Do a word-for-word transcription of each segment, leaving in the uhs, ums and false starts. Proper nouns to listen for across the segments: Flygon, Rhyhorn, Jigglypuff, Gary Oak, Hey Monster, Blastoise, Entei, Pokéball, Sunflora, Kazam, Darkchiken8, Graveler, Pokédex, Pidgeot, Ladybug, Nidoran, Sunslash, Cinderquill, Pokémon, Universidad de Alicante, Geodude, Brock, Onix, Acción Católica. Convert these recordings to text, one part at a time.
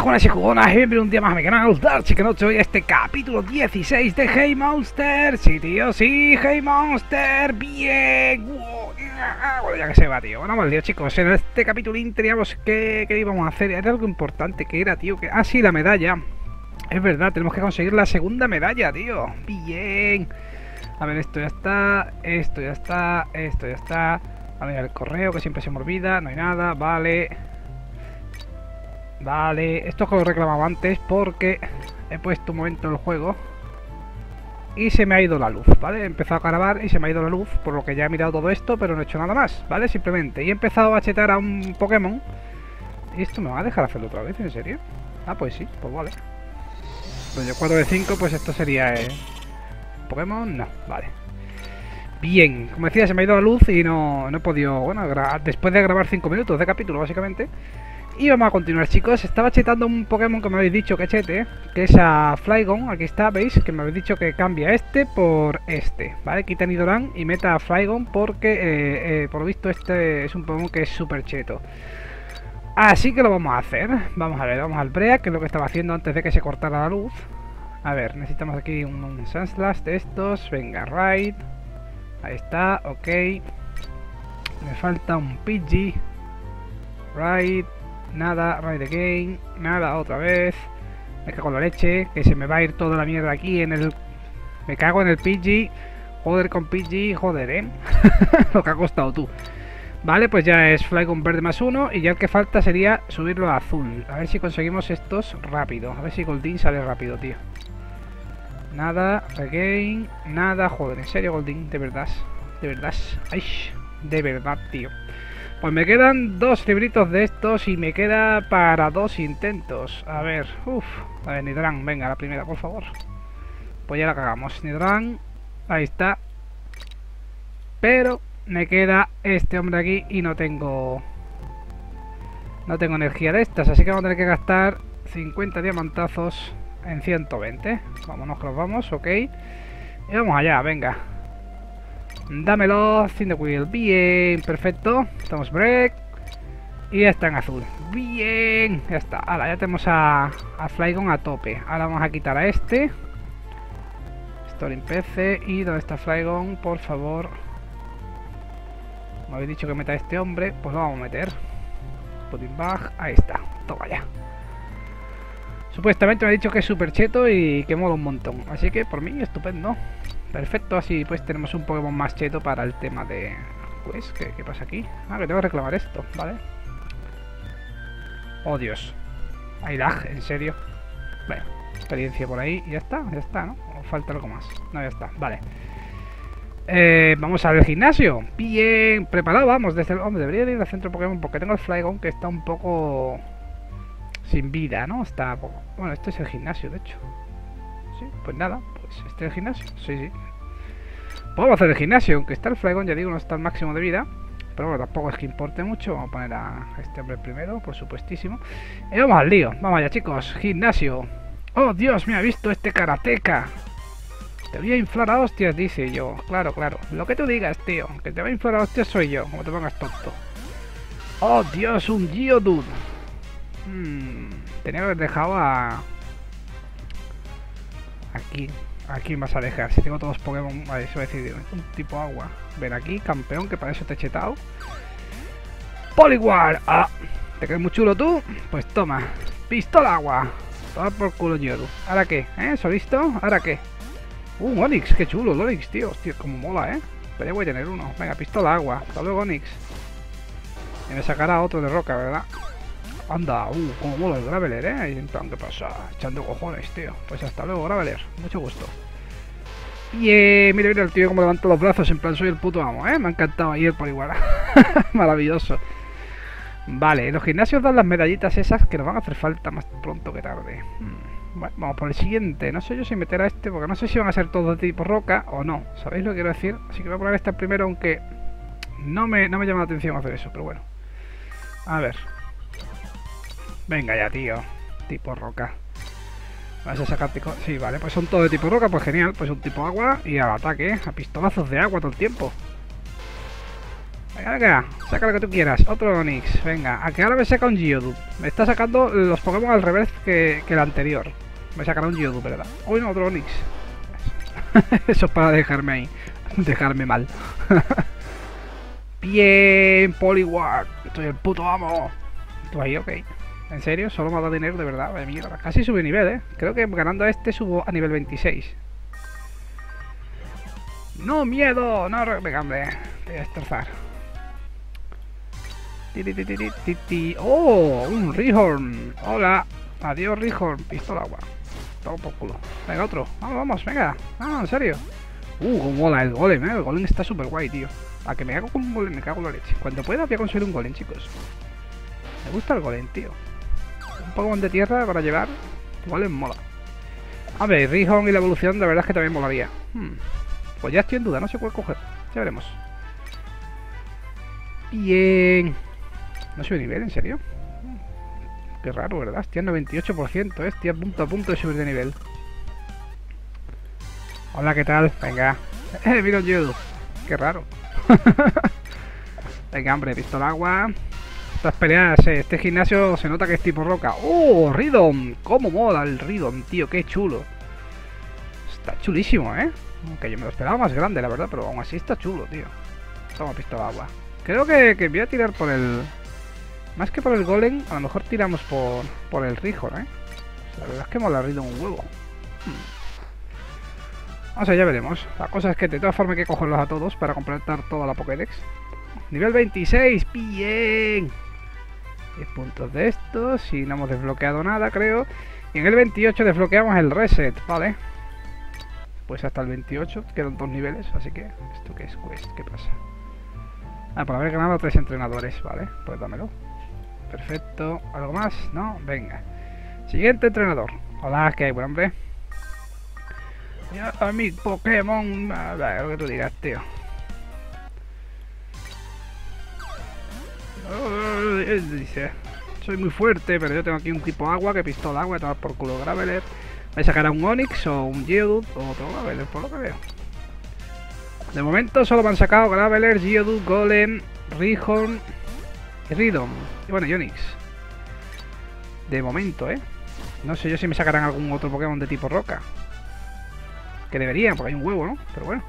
Hola jugones y jugonas, bienvenidos un día más a mi canal Darkchiken ocho. Hoy este capítulo dieciséis de Hey Monster. Sí tío, sí, Hey Monster. Bien. Bueno, ya que se va tío, bueno, mal lío chicos. En este capítulo teníamos que, que íbamos a hacer. Era algo importante que era tío que... Ah sí, la medalla. Es verdad, tenemos que conseguir la segunda medalla tío. Bien. A ver, esto ya está, esto ya está, esto ya está. A ver, el correo que siempre se me olvida. No hay nada, vale. Vale, esto es que lo reclamaba antes porque he puesto un momento el juego y se me ha ido la luz, ¿vale? He empezado a grabar y se me ha ido la luz, por lo que ya he mirado todo esto, pero no he hecho nada más, ¿vale? Simplemente, y he empezado a chetar a un Pokémon. ¿Y esto me va a dejar hacerlo otra vez? ¿En serio? Ah, pues sí, pues vale. Bueno, cuatro de cinco, pues esto sería... Eh... Pokémon, no, vale. Bien, como decía, se me ha ido la luz y no, no he podido... Bueno, después de grabar cinco minutos de capítulo, básicamente... Y vamos a continuar chicos, estaba chetando un Pokémon que me habéis dicho que chete, que es a Flygon, aquí está, veis, que me habéis dicho que cambia este por este, ¿vale? Quita Nidoran y meta a Flygon porque, eh, eh, por lo visto, este es un Pokémon que es súper cheto. Así que lo vamos a hacer, vamos a ver, vamos al Brea, que es lo que estaba haciendo antes de que se cortara la luz. A ver, necesitamos aquí un, un Sunslash de estos, venga, Raid, ahí está, ok. Me falta un Pidgey, Raid. Nada, Raid Again, nada, otra vez. Me cago en la leche, que se me va a ir toda la mierda aquí en el... Me cago en el Pidgey. Joder con Pidgey, joder, eh. Lo que ha costado tú. Vale, pues ya es Flygon verde más uno. Y ya el que falta sería subirlo a azul. A ver si conseguimos estos rápido. A ver si Goldeen sale rápido, tío. Nada, Again, nada, joder, en serio Goldeen, de verdad. De verdad, ay, de verdad, tío. Pues me quedan dos libritos de estos y me queda para dos intentos. A ver, uff. A ver, Nidoran, venga, la primera, por favor. Pues ya la cagamos. Nidoran, ahí está. Pero me queda este hombre aquí y no tengo... No tengo energía de estas, así que vamos a tener que gastar cincuenta diamantazos en ciento veinte. Vámonos que nos vamos, ok. Y vamos allá, venga. Dámelo, Cinderquill, bien, perfecto. Estamos break. Y ya está en azul. Bien, ya está. Ahora ya tenemos a, a Flygon a tope. Ahora vamos a quitar a este. Storing P C. ¿Y dónde está Flygon? Por favor. Me habéis dicho que meta a este hombre. Pues lo vamos a meter. Putting back. Ahí está. Toma ya. Supuestamente me ha dicho que es súper cheto y que mola un montón. Así que por mí, estupendo. Perfecto, así pues tenemos un Pokémon más cheto para el tema de... Pues, ¿qué, qué pasa aquí? Ah, que tengo que reclamar esto, ¿vale? Oh, Dios. Hay lag, en serio. Bueno, experiencia por ahí. Y ya está, ya está, ¿no? O falta algo más. No, ya está, vale. Eh, vamos al gimnasio. Bien, preparado, vamos. Desde el... Hombre, debería ir al centro Pokémon porque tengo el Flygon que está un poco... Sin vida, ¿no? Está poco... Bueno, esto es el gimnasio, de hecho. Sí, pues nada. ¿Este es el gimnasio? Sí, sí. Podemos hacer el gimnasio, aunque está el Flygon, ya digo, no está al máximo de vida. Pero bueno, tampoco es que importe mucho. Vamos a poner a este hombre primero, por supuestísimo. Y vamos al lío. Vamos allá, chicos. Gimnasio. ¡Oh, Dios! Me ha visto este karateka. Te voy a inflar a hostias, dice yo. Claro, claro. Lo que tú digas, tío. Que te va a inflar a hostias soy yo, como te pongas tonto. ¡Oh, Dios! Un Geodude. Hmm, tenía que haber dejado a... Aquí... ¿A quién vas a dejar? Si tengo todos los Pokémon... Vale, eso voy a decir... Un tipo agua. Ven aquí, campeón, que para eso te he chetado. ¡Poliwar! ¡Ah! ¿Te crees muy chulo tú? Pues toma. ¡Pistola agua! Toma por culo, Yoru. ¿Ahora qué? ¿Eh? ¿Eso listo? ¿Ahora qué? ¡Uh, Onix! ¡Qué chulo, Onix, tío! Hostia, como mola, ¿eh? Pero ya voy a tener uno. Venga, pistola agua. Hasta luego, Onix. Y me sacará otro de roca, ¿verdad? Anda, uh, como mola el Graveler, eh. Y en plan, ¿qué pasa? Echando cojones, tío. Pues hasta luego, Graveler. Mucho gusto. Y eh, mira, mira el tío como levanta los brazos. En plan, soy el puto amo, eh. Me ha encantado ahí el Poliwar. Maravilloso. Vale, los gimnasios dan las medallitas esas que nos van a hacer falta más pronto que tarde. Hmm. Bueno, vamos por el siguiente. No sé yo si meter a este, porque no sé si van a ser todos de tipo roca o no. ¿Sabéis lo que quiero decir? Así que voy a poner este primero, aunque no me, no me llama la atención hacer eso, pero bueno. A ver. Venga ya, tío. Tipo roca. Vas a sacar tipo... Sí, vale. Pues son todos de tipo roca. Pues genial. Pues un tipo agua. Y al ataque. A pistolazos de agua todo el tiempo. Venga, venga, saca lo que tú quieras. Otro Onix, venga. A que ahora me saca un Geodude. Me está sacando los Pokémon al revés que, que el anterior. Me sacará un Geodude, ¿verdad? Uy, no, otro Onix. Eso es para dejarme ahí. Dejarme mal. Bien, Poliwar. Estoy el puto amo. Tú ahí, ok. En serio, solo me ha dado dinero, de verdad. Vale, mierda. Casi sube nivel, ¿eh? Creo que ganando a este subo a nivel veintiséis. ¡No miedo! No, venga, hombre. Te voy a destrozar. ¡Oh! Un Rhyhorn. ¡Hola! Adiós, Rhyhorn. Pistola agua. Todo por culo. Venga, otro. Vamos, vamos, venga. No, en serio. Uh, como mola el Golem, ¿eh? El Golem está súper guay, tío. A que me cago con un Golem, me cago en la leche. Cuando pueda voy a conseguir un Golem, chicos. Me gusta el Golem, tío. Un Pokémon de tierra para llevar. Golem mola. A ver, Rhyhorn y la evolución, la verdad es que también molaría. Hmm. Pues ya estoy en duda, no sé cuál coger. Ya veremos. Bien. No sube nivel, ¿en serio? Qué raro, ¿verdad? Estoy al noventa y ocho por ciento, ¿eh? Estoy a punto a punto de subir de nivel. Hola, ¿qué tal? Venga. Eh, mira un Geodude. Qué raro. Venga, hombre, pistola agua. Estas peleas, eh. Este gimnasio se nota que es tipo roca. ¡Oh, Ridon! ¡Cómo mola el Ridon, tío! ¡Qué chulo! Está chulísimo, ¿eh? Aunque yo me lo esperaba más grande, la verdad, pero aún así está chulo, tío. Toma, pistola agua. Creo que, que voy a tirar por el... Más que por el Golem, a lo mejor tiramos por, por el Rhyhorn, ¿eh? O sea, la verdad es que mola Ridon un huevo. Hmm. O sea, ya veremos. La cosa es que de todas formas hay que cogerlos a todos para completar toda la Pokédex. Nivel veintiséis, bien. diez puntos de estos y no hemos desbloqueado nada, creo. Y en el veintiocho desbloqueamos el reset, ¿vale? Pues hasta el veintiocho quedan dos niveles, así que... ¿Esto qué es quest? ¿Qué pasa? Ah, por haber ganado tres entrenadores, vale. Pues dámelo. Perfecto. ¿Algo más? No, venga. Siguiente entrenador. Hola, ¿qué hay, buen hombre? A mi Pokémon... A ver, lo que tú digas, tío. Dice... Soy muy fuerte, pero yo tengo aquí un tipo agua, que pistola agua, tomar por culo Graveler. ¿Me sacará un Onix o un Geodude o otro Graveler, por lo que veo? De momento solo me han sacado Graveler, Geodude, Golem, Rhyhorn y Ridon. Y bueno, y Onix. De momento, ¿eh? No sé yo si me sacarán algún otro Pokémon de tipo roca. Que deberían, porque hay un huevo, ¿no? Pero bueno.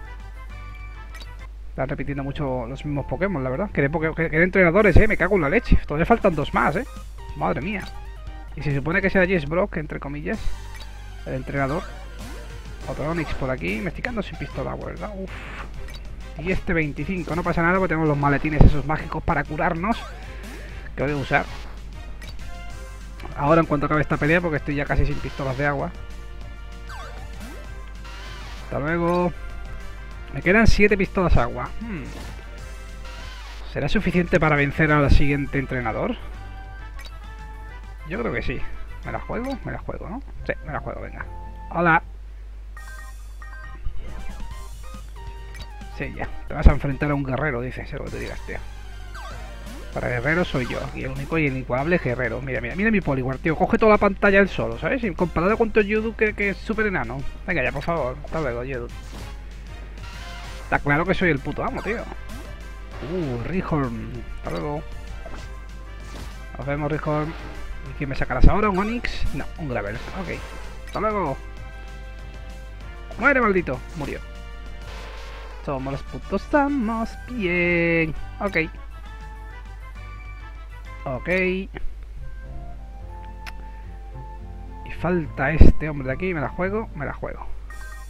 Están repitiendo mucho los mismos Pokémon, la verdad. Que de, que de entrenadores, ¿eh? Me cago en la leche. Todavía faltan dos más, ¿eh? Madre mía. Y se supone que ese de allí es Brock, entre comillas. El entrenador. Otro Onix por aquí. Me estoy quedando sin pistola, ¿verdad? Uff. Y este veinticinco. No pasa nada porque tenemos los maletines esos mágicos para curarnos. Que voy a usar. Ahora en cuanto acabe esta pelea porque estoy ya casi sin pistolas de agua. Hasta luego. Me quedan siete pistolas agua. Hmm. ¿Será suficiente para vencer al siguiente entrenador? Yo creo que sí. ¿Me la juego? Me la juego, ¿no? Sí, me la juego, venga. ¡Hola! Sí, ya. Te vas a enfrentar a un guerrero, dice. Eso es lo que te digas, tío. Para guerrero soy yo. Y el único y inigualable guerrero. Mira, mira, mira mi Poliwar, tío. Coge toda la pantalla él solo, ¿sabes? Y comparado con tu Geodude que, que es súper enano. Venga ya, por favor. Hasta luego, Geodude. Está claro que soy el puto amo, tío. Uh, Rhyhorn. Hasta luego. Nos vemos, Rhyhorn. ¿Y qué me sacarás ahora? ¿Un Onix? No, un Graveler. Ok. Hasta luego. Muere, maldito. Murió. Somos los putos amos. Bien. Ok. Ok. Y falta este hombre de aquí. Me la juego. Me la juego.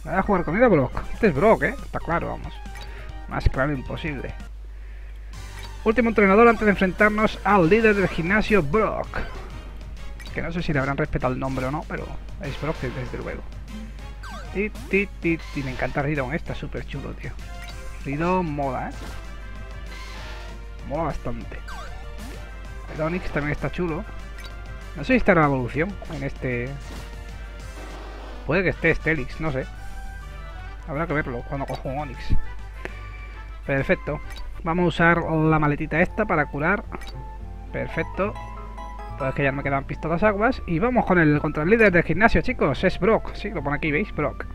Me voy a jugar con él a Brock. Este es Brock, ¿eh? Está claro, vamos. Más claro imposible. Último entrenador antes de enfrentarnos al líder del gimnasio, Brock. Que no sé si le habrán respetado el nombre o no, pero es Brock desde luego. Y, y, y, y me encanta Ridon, está súper chulo, tío. Ridon mola, ¿eh? Mola bastante. El Onix también está chulo. No sé si estará la evolución en este... Puede que esté Stelix, no sé. Habrá que verlo cuando cojo un Onix. Perfecto. Vamos a usar la maletita esta para curar. Perfecto. Pues que ya me quedan pistolas aguas. Y vamos con el contra el líder del gimnasio, chicos. Es Brock. Sí, lo pone aquí, ¿veis? Brock.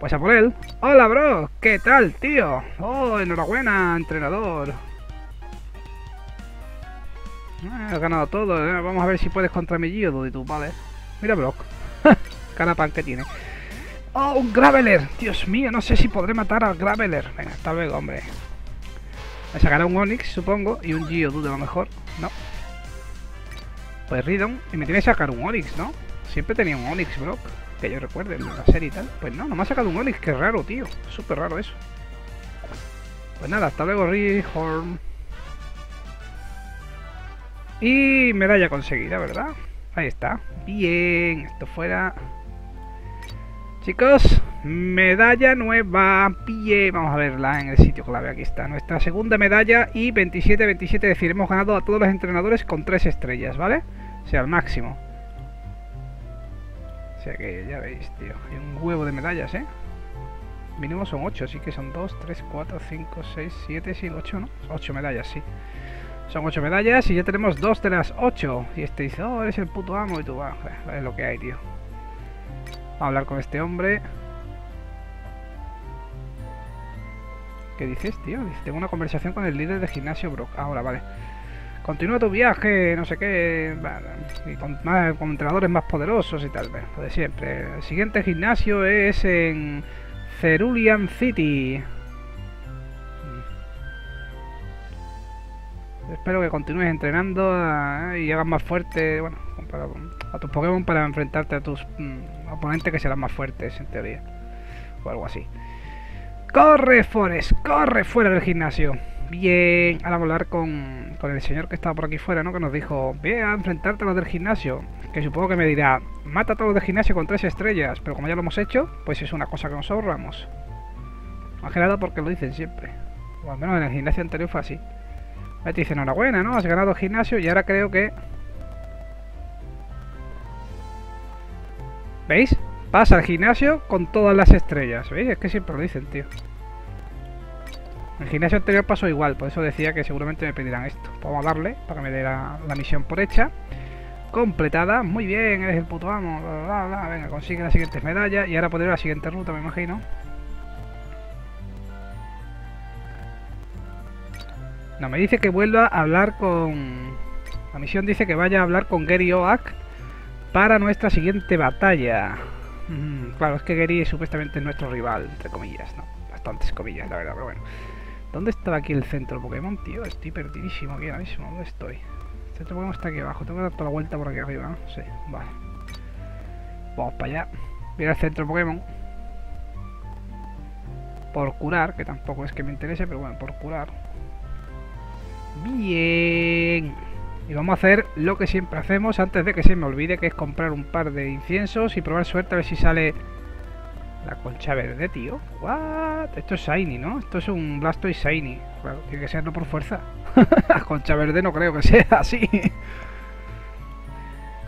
Pues a por él. ¡Hola, Brock! ¿Qué tal, tío? ¡Oh, enhorabuena, entrenador! Ah, has ganado todo. Vamos a ver si puedes contra mi Geodude y tú, vale. Mira Brock. Canapan que tiene. ¡Oh, un Graveler! Dios mío, no sé si podré matar al Graveler. Venga, hasta luego, hombre. Me sacará un Onix, supongo, y un Geodude a lo mejor. No. Pues Ridon. Y me tiene que sacar un Onix, ¿no? Siempre tenía un Onix, Brock. Que yo recuerde, en la serie y tal. Pues no, no me ha sacado un Onix. Qué raro, tío. Súper raro eso. Pues nada, hasta luego, Rhyhorn. Y medalla conseguida, ¿verdad? Ahí está. Bien, esto fuera. Chicos, medalla nueva. Bien, vamos a verla en el sitio clave. Aquí está nuestra segunda medalla. Y veintisiete veintisiete, es decir, hemos ganado a todos los entrenadores con tres estrellas, ¿vale? O sea, al máximo. O sea que ya veis, tío. Hay un huevo de medallas, ¿eh? Mínimo son ocho, así que son dos, tres, cuatro, cinco, seis, siete, ocho, ¿no? ocho medallas, sí. Son ocho medallas y ya tenemos dos de las ocho. Y este dice, oh, eres el puto amo. Y tú, va, ah, es lo que hay, tío. Vamos a hablar con este hombre. ¿Qué dices, tío? Dice, tengo una conversación con el líder de gimnasio, Brock. Ahora, vale. Continúa tu viaje, no sé qué. Y con, más, con entrenadores más poderosos y tal. Bueno, lo de siempre. El siguiente gimnasio es en Cerulean City. Espero que continúes entrenando a, y hagas más fuerte, bueno, para, a tus Pokémon para enfrentarte a tus mm, oponentes que serán más fuertes, en teoría. O algo así. ¡Corre, Forest! ¡Corre fuera del gimnasio! Bien, ahora vamos a hablar con, con el señor que estaba por aquí fuera, ¿no? Que nos dijo, ve a enfrentarte a los del gimnasio. Que supongo que me dirá, mata a todos los del gimnasio con tres estrellas. Pero como ya lo hemos hecho, pues es una cosa que nos ahorramos. Más que nada porque lo dicen siempre. O al menos en el gimnasio anterior fue así. Ahí te dicen enhorabuena, ¿no? Has ganado el gimnasio y ahora creo que... ¿Veis? Pasa al gimnasio con todas las estrellas. ¿Veis? Es que siempre lo dicen, tío. El gimnasio anterior pasó igual, por eso decía que seguramente me pedirán esto. Vamos a darle para que me dé la, la misión por hecha. Completada. Muy bien, eres el puto amo. Bla, bla, bla. Venga, consigue las siguientes medallas y ahora podré ir a la siguiente ruta, me imagino. No, me dice que vuelva a hablar con... La misión dice que vaya a hablar con Gary Oak para nuestra siguiente batalla. Mm, claro, es que Gary es supuestamente nuestro rival, entre comillas, ¿no? Bastantes comillas, la verdad, pero bueno. ¿Dónde estaba aquí el centro Pokémon, tío? Estoy perdidísimo aquí ahora mismo. ¿Dónde estoy? El centro Pokémon está aquí abajo. Tengo que dar toda la vuelta por aquí arriba, ¿no? Sí, vale. Vamos para allá. Mira el centro Pokémon. Por curar, que tampoco es que me interese, pero bueno, por curar. Bien, y vamos a hacer lo que siempre hacemos antes de que se me olvide, que es comprar un par de inciensos y probar suerte a ver si sale la concha verde, tío. What? Esto es shiny, ¿no? Esto es un Blastoise shiny. Claro, tiene que serlo por fuerza. La concha verde no creo que sea así.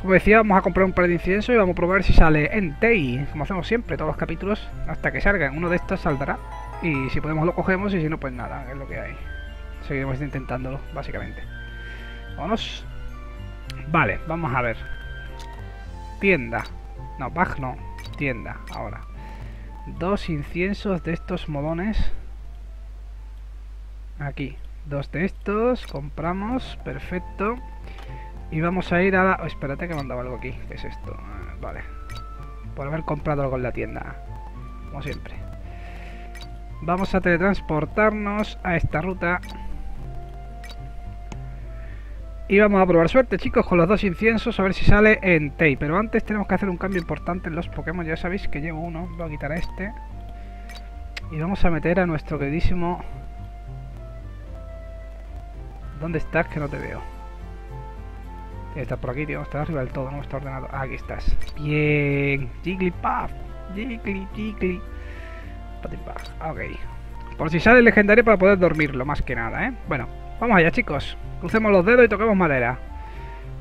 Como decía, vamos a comprar un par de inciensos y vamos a probar si sale Entei, como hacemos siempre, todos los capítulos, hasta que salgan. Uno de estos saldrá y si podemos lo cogemos y si no pues nada, es lo que hay. Seguiremos intentándolo, básicamente. Vámonos. Vale, vamos a ver. Tienda. No, bag no. Tienda, ahora. Dos inciensos de estos modones. Aquí. Dos de estos. Compramos. Perfecto. Y vamos a ir a la... Oh, espérate que me han dado algo aquí. ¿Qué es esto? Vale. Por haber comprado algo en la tienda. Como siempre. Vamos a teletransportarnos a esta ruta. Y vamos a probar suerte, chicos, con los dos inciensos, a ver si sale Entei. Pero antes tenemos que hacer un cambio importante en los Pokémon. Ya sabéis que llevo uno, voy a quitar a este. Y vamos a meter a nuestro queridísimo... ¿Dónde estás? Que no te veo. Estás por aquí, tío. Estás arriba del todo, no está ordenado. Ah, aquí estás. Bien. Jigglypuff. Jiggly, Jiggly. Patipuff. Ok. Por si sale el legendario para poder dormirlo, más que nada, ¿eh? Bueno, vamos allá, chicos. Crucemos los dedos y toquemos madera.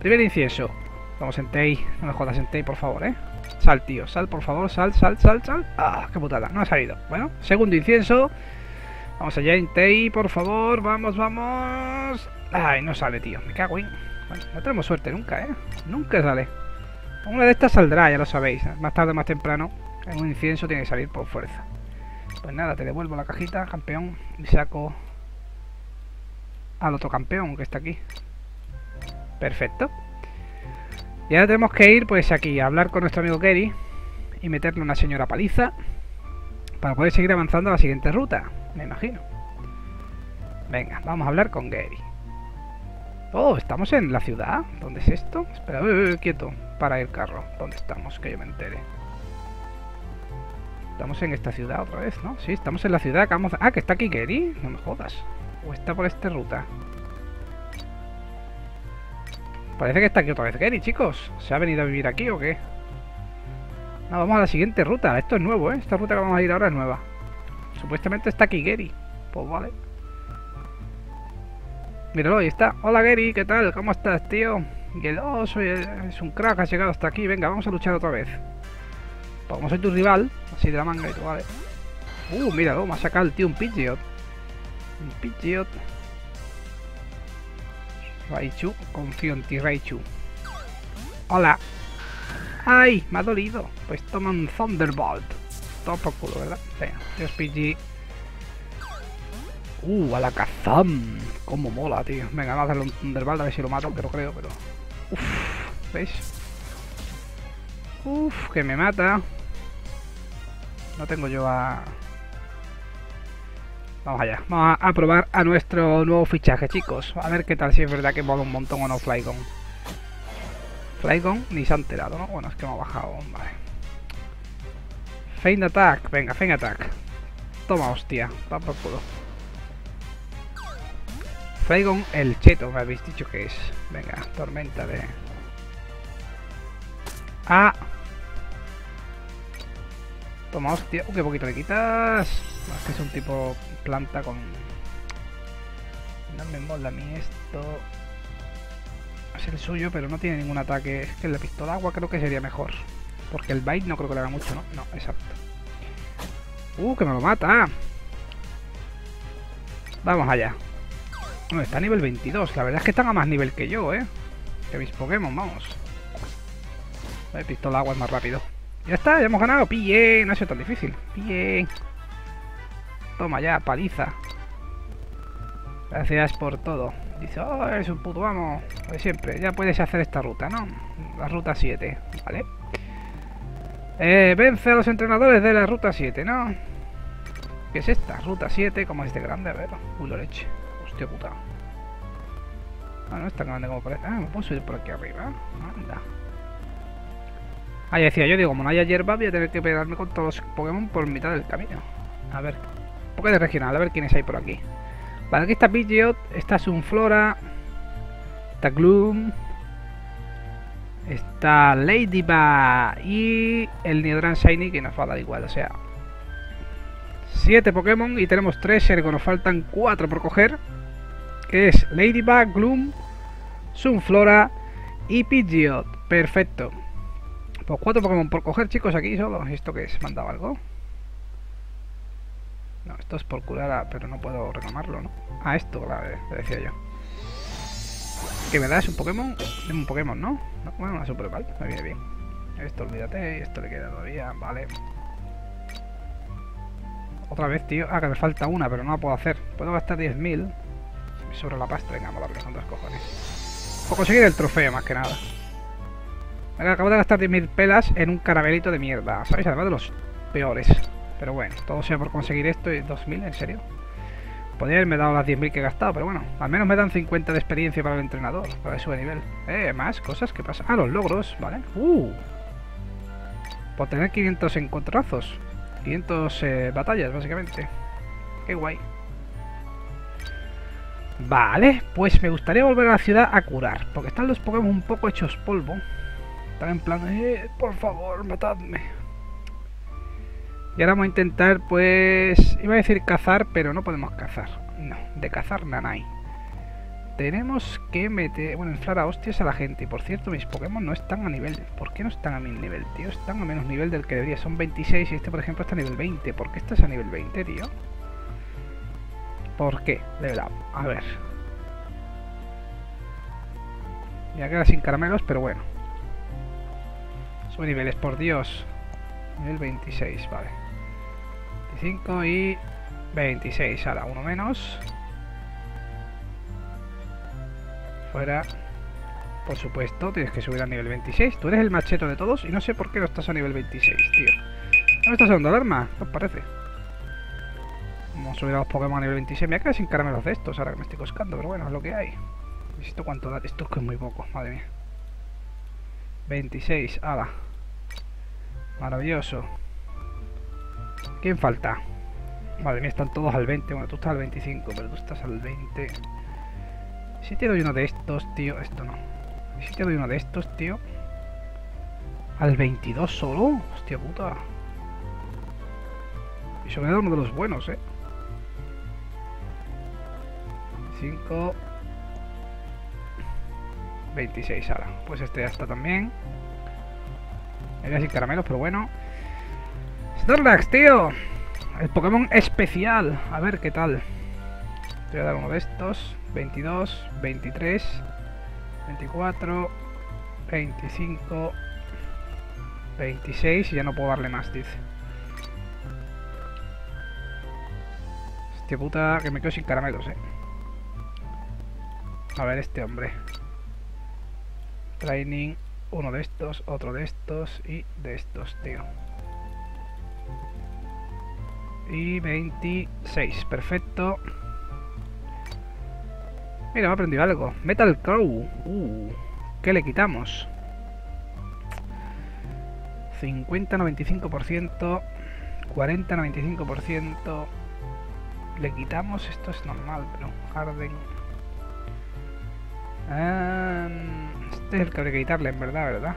Primer incienso. Vamos, Entei. No me jodas, Entei, por favor, ¿eh? Sal, tío. Sal, por favor. Sal, sal, sal, sal. ¡Ah, qué putada! No ha salido. Bueno, segundo incienso. Vamos allá, Entei, por favor. Vamos, vamos. Ay, no sale, tío. Me cago en... Bueno, no tenemos suerte nunca, ¿eh? Nunca sale. Una de estas saldrá, ya lo sabéis. Más tarde, más temprano. Un incienso tiene que salir por fuerza. Pues nada, te devuelvo la cajita, campeón. Y saco... al otro campeón que está aquí. Perfecto. Y ahora tenemos que ir pues aquí a hablar con nuestro amigo Gary y meterle una señora paliza para poder seguir avanzando a la siguiente ruta, me imagino. Venga, vamos a hablar con Gary. Oh, estamos en la ciudad. ¿Dónde es esto? Espera, uy, uy, quieto. Para el carro. ¿Dónde estamos? Que yo me entere. Estamos en esta ciudad otra vez, ¿no? Sí, estamos en la ciudad. Acabamos... Ah, que está aquí Gary. No me jodas. O está por esta ruta. Parece que está aquí otra vez Gary, chicos. ¿Se ha venido a vivir aquí o qué? No, vamos a la siguiente ruta. Esto es nuevo, ¿eh? Esta ruta que vamos a ir ahora es nueva. Supuestamente está aquí Gary. Pues vale. Míralo, ahí está. Hola Gary, ¿qué tal? ¿Cómo estás, tío? Gelo, soy el... es un crack, has llegado hasta aquí. Venga, vamos a luchar otra vez. Pues como soy tu rival, así de la manga y tú, vale. Uh, míralo, me ha sacado el tío un Pidgeot. Un Pidgeot. Raichu, confío en ti, Raichu. Hola. ¡Ay! Me ha dolido. Pues toma un Thunderbolt. Todo por culo, ¿verdad? Venga, Dios Pidgey. Uh, a la Kazam. Cómo mola, tío. Venga, vamos a darle un Thunderbolt a ver si lo mato, que no creo, pero... Uff, ¿veis? Uff, que me mata. No tengo yo a... Vamos allá, vamos a probar a nuestro nuevo fichaje, chicos. A ver qué tal, si es verdad que mola un montón o no Flygon. Flygon ni se ha enterado, ¿no? Bueno, es que me ha bajado, vale. Feint Attack, venga, Feint Attack. Toma, hostia, va por culo. Flygon el cheto, me habéis dicho que es. Venga, tormenta de... Ah. Toma, hostia, uh, qué poquito le quitas. Es que es un tipo planta con... No me mola a mí esto. Es el suyo, pero no tiene ningún ataque. Es que la pistola agua creo que sería mejor. Porque el bite no creo que le haga mucho, ¿no? No, exacto. ¡Uh, que me lo mata! Vamos allá. Bueno, está a nivel veintidós. La verdad es que están a más nivel que yo, ¿eh? Que mis Pokémon, vamos. La pistola agua es más rápido. Ya está, ya hemos ganado. ¡Bien! No ha sido tan difícil. ¡Bien! Toma ya, paliza. Gracias por todo. Dice, oh, eres un puto amo. Pues siempre, ya puedes hacer esta ruta, ¿no? La ruta siete, ¿vale? Eh, vence a los entrenadores de la ruta siete, ¿no? ¿Qué es esta? Ruta siete, como es de grande, a ver. Uy, la leche. Hostia puta. Ah, no es tan grande como parece. Ah, me puedo subir por aquí arriba. Anda. Ah, ya decía yo, digo, como no haya hierba, voy a tener que pegarme con todos los Pokémon por mitad del camino. A ver. Pokédex regional, a ver quiénes hay por aquí. Vale, aquí está Pidgeot, está Sunflora, está Gloom, está Ladybug y el Nidoran Shiny, que nos va a dar igual, o sea, siete Pokémon y tenemos tres, se nos faltan cuatro por coger, que es Ladybug, Gloom, Sunflora y Pidgeot. Perfecto. Pues cuatro Pokémon por coger, chicos, aquí solo. ¿Esto qué es? ¿Me han dado algo? No, esto es por curar a... pero no puedo reclamarlo, ¿no? Ah, esto, claro, le decía yo. Que verdad, es un Pokémon... Es un Pokémon, ¿no? No, bueno, una Super Ball, me viene bien. Esto olvídate, esto le queda todavía, vale. Otra vez, tío. Ah, que me falta una, pero no la puedo hacer. Puedo gastar diez mil. Si me sobra la pasta, venga, mola, porque son dos cojones. O conseguir el trofeo, más que nada. Venga, acabo de gastar diez mil pelas en un caramelito de mierda, ¿sabéis? Además de los peores. Pero bueno, todo sea por conseguir esto y dos mil, en serio. Podría haberme dado las diez mil que he gastado, pero bueno. Al menos me dan cincuenta de experiencia para el entrenador, para que sube nivel. Eh, más cosas que pasan. Ah, los logros, ¿vale? Uh. Por tener quinientos encontrazos. quinientas eh, batallas, básicamente. Qué guay. Vale, pues me gustaría volver a la ciudad a curar. Porque están los Pokémon un poco hechos polvo. Están en plan, eh, por favor, matadme. Y ahora vamos a intentar, pues... Iba a decir cazar, pero no podemos cazar. No, de cazar nanay. Tenemos que meter... Bueno, inflar a hostias a la gente. Y por cierto, mis Pokémon no están a nivel... ¿Por qué no están a mi nivel, tío? Están a menos nivel del que debería. Son veintiséis y este, por ejemplo, está a nivel veinte. ¿Por qué este es a nivel veinte, tío? ¿Por qué? De verdad. A ver. Ya queda sin caramelos, pero bueno. Sube niveles, por Dios. Nivel veintiséis, vale. veinticinco y veintiséis, ahora uno menos. Fuera. Por supuesto, tienes que subir a nivel veintiséis. Tú eres el macheto de todos y no sé por qué no estás a nivel veintiséis, tío. ¿No me estás dando alarma? ¿Qué os parece? Vamos a subir a los Pokémon a nivel veintiséis. Me voy a quedar sin caramelos de estos ahora que me estoy coscando, pero bueno, es lo que hay. Necesito cuánto dar. Esto es que es muy poco, madre mía. veintiséis, ala. Maravilloso. ¿Quién falta? Madre mía, están todos al veinte. Bueno, tú estás al veinticinco, pero tú estás al veinte. Si te doy uno de estos, tío. Esto no. Si te doy uno de estos, tío. Al veintidós solo. Hostia puta. Y se me da uno de los buenos, eh. cinco. veintiséis ahora. Pues este ya está también. Era sin caramelos, pero bueno. Snorlax, tío. El Pokémon especial. A ver qué tal. Te voy a dar uno de estos. veintidós. veintitrés. veinticuatro, veinticinco, veintiséis y ya no puedo darle más, dice. Hostia puta, que me quedo sin caramelos, eh. A ver este hombre. Training, uno de estos, otro de estos y de estos, tío. Y veintiséis, perfecto. Mira, me he aprendido algo. Metal Crow. Uh, ¿qué le quitamos? cincuenta a noventa y cinco por ciento. cuarenta a noventa y cinco por ciento. Le quitamos. Esto es normal, pero Harden. Um, este es el que habría que quitarle, en verdad, ¿verdad?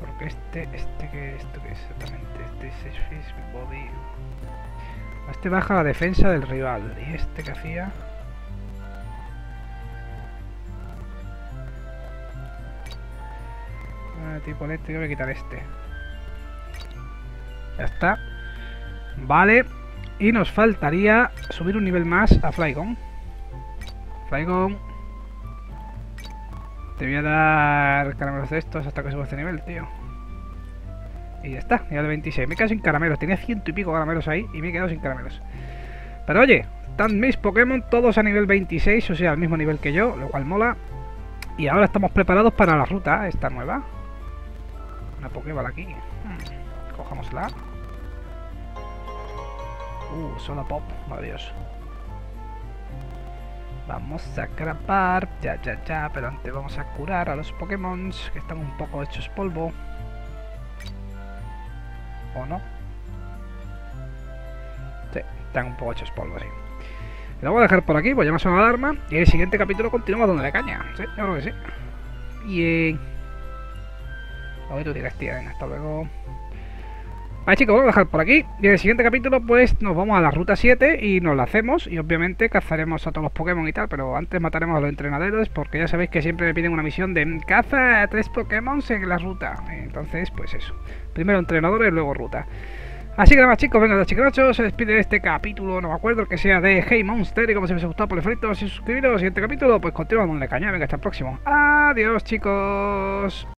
Porque este, este que esto que es exactamente. Este es Fish Body. Este baja la defensa del rival. ¿Y este que hacía? Ah, tipo eléctrico, voy a quitar este. Ya está. Vale. Y nos faltaría subir un nivel más a Flygon. Flygon. Te voy a dar caramelos de estos hasta que suba este nivel, tío. Y ya está, nivel veintiséis. Me he quedado sin caramelos. Tenía ciento y pico caramelos ahí y me he quedado sin caramelos. Pero oye, están mis Pokémon todos a nivel veintiséis, o sea, al mismo nivel que yo, lo cual mola. Y ahora estamos preparados para la ruta esta nueva. Una Pokéball aquí. Hmm. Cojámosla. Uh, Sola Pop. Maravilloso. Vamos a atrapar. Ya, ya, ya. Pero antes vamos a curar a los Pokémon que están un poco hechos polvo. ¿O no? Sí, están un poco hechos polvo, sí. Lo voy a dejar por aquí, pues ya me ha sonado la alarma. Y en el siguiente capítulo continuamos donde la caña. Sí, yo creo que sí. Bien. Lo que tú digas, tía. Venga, hasta luego. Vale, chicos, lo voy a dejar por aquí. Y en el siguiente capítulo, pues nos vamos a la ruta siete y nos la hacemos. Y obviamente cazaremos a todos los Pokémon y tal. Pero antes mataremos a los entrenaderos. Porque ya sabéis que siempre me piden una misión de caza a tres Pokémon en la ruta. Entonces, pues eso. Primero entrenadores, luego ruta. Así que nada más, chicos, venga, los chicos, se despide de este capítulo. No me acuerdo el que sea de Hey Monster. Y como si os ha gustado, por el frito, si suscribiros al siguiente capítulo, pues continuamos con la caña. Venga, hasta el próximo. Adiós, chicos.